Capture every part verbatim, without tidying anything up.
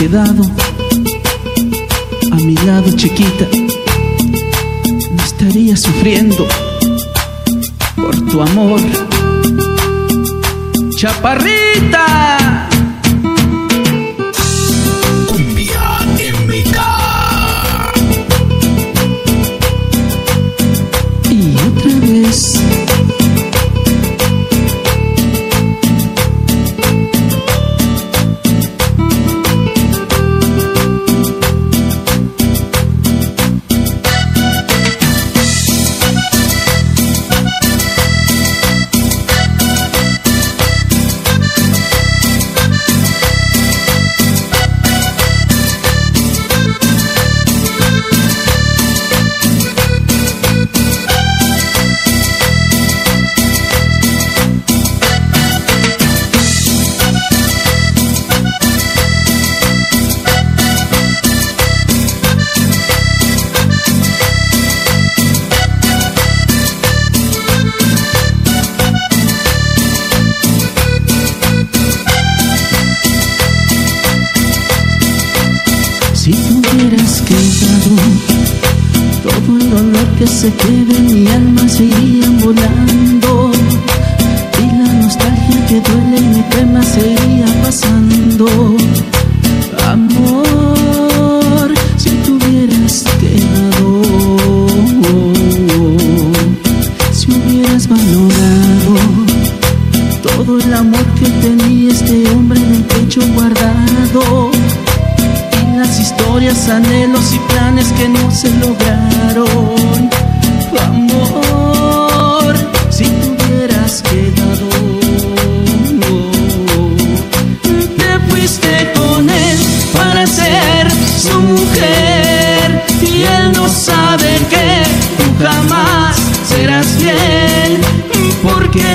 quedado a mi lado, chiquita, no estaría sufriendo por tu amor. Chaparrita Cumbia M K. Y otra vez que se quede en mi alma, se irían volando, y la nostalgia que duele y mi pena se iría pasando. Amor, si te hubieras quedado, si hubieras valorado todo el amor que tenía este hombre en el pecho guardado, y las historias, anhelos y planes que no se lograron.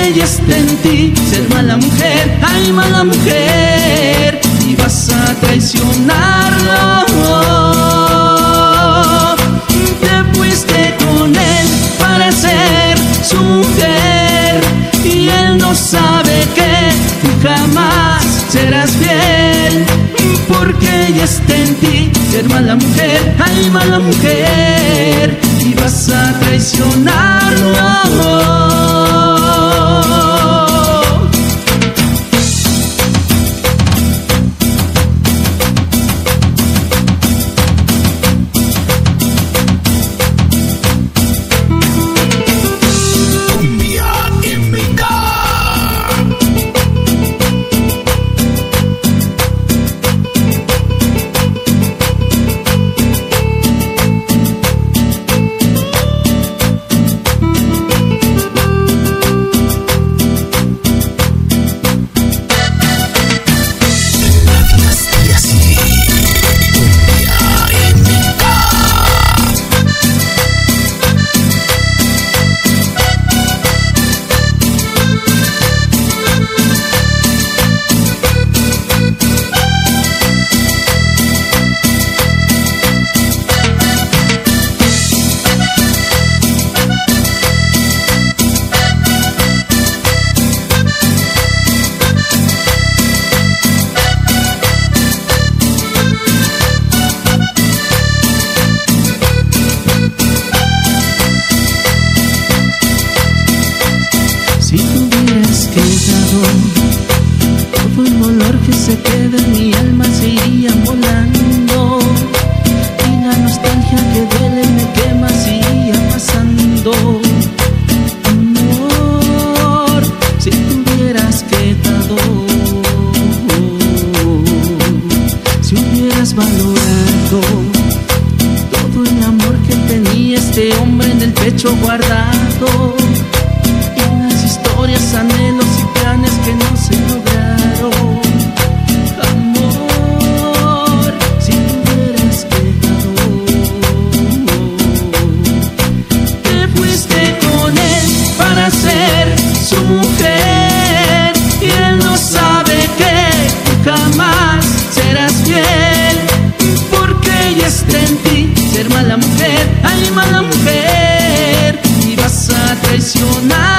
Ella está en ti, ser mala mujer, ay mala mujer, y vas a traicionarlo. Te fuiste con él para ser su mujer, y él no sabe que tú jamás serás fiel, porque ella está en ti, ser mala mujer, ay mala mujer, y vas a traicionarlo. Mala mujer, ay mala mujer, y vas a traicionar.